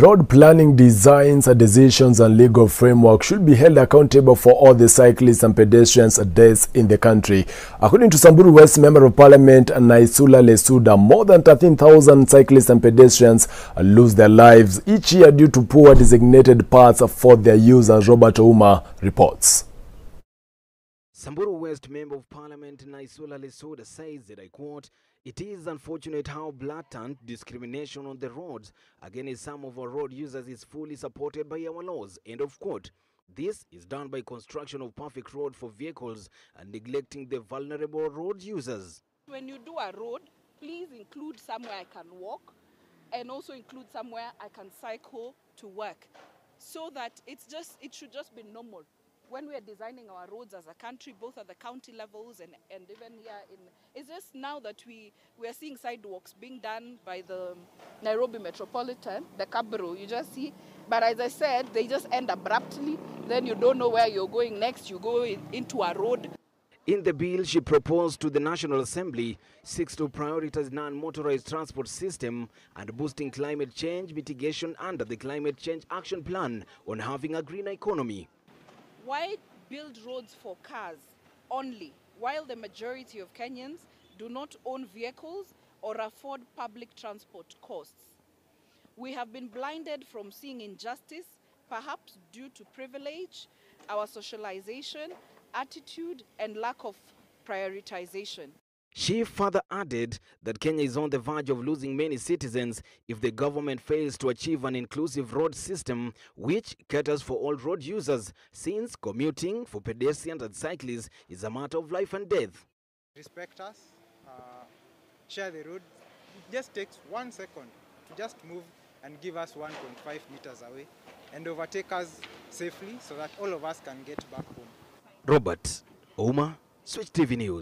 Road planning designs, decisions and legal framework should be held accountable for all the cyclists and pedestrians deaths in the country. According to Samburu West Member of Parliament Naisula Lesuda, more than 13,000 cyclists and pedestrians lose their lives each year due to poor designated paths for their use, as Robert Ouma reports. Samburu West Member of Parliament Naisula Lesuda says that, I quote, "It is unfortunate how blatant discrimination on the roads against some of our road users is fully supported by our laws," end of quote. This is done by construction of perfect road for vehicles and neglecting the vulnerable road users. When you do a road, please include somewhere I can walk and also include somewhere I can cycle to work, so that it should just be normal. When we are designing our roads as a country, both at the county levels and even here in, it's just now that we are seeing sidewalks being done by the Nairobi Metropolitan, the Cabro, you just see. But as I said, they just end abruptly. Then you don't know where you're going next. You go into a road. In the bill, she proposed to the National Assembly seeks to prioritize non-motorized transport system and boosting climate change mitigation under the Climate Change Action Plan on having a green economy. Why build roads for cars only, while the majority of Kenyans do not own vehicles or afford public transport costs? We have been blinded from seeing injustice, perhaps due to privilege, our socialization, attitude, and lack of prioritization. She further added that Kenya is on the verge of losing many citizens if the government fails to achieve an inclusive road system which caters for all road users, since commuting for pedestrians and cyclists is a matter of life and death. Respect us, share the road. It just takes 1 second to just move and give us 1.5 meters away and overtake us safely so that all of us can get back home. Robert Ouma, Switch TV News.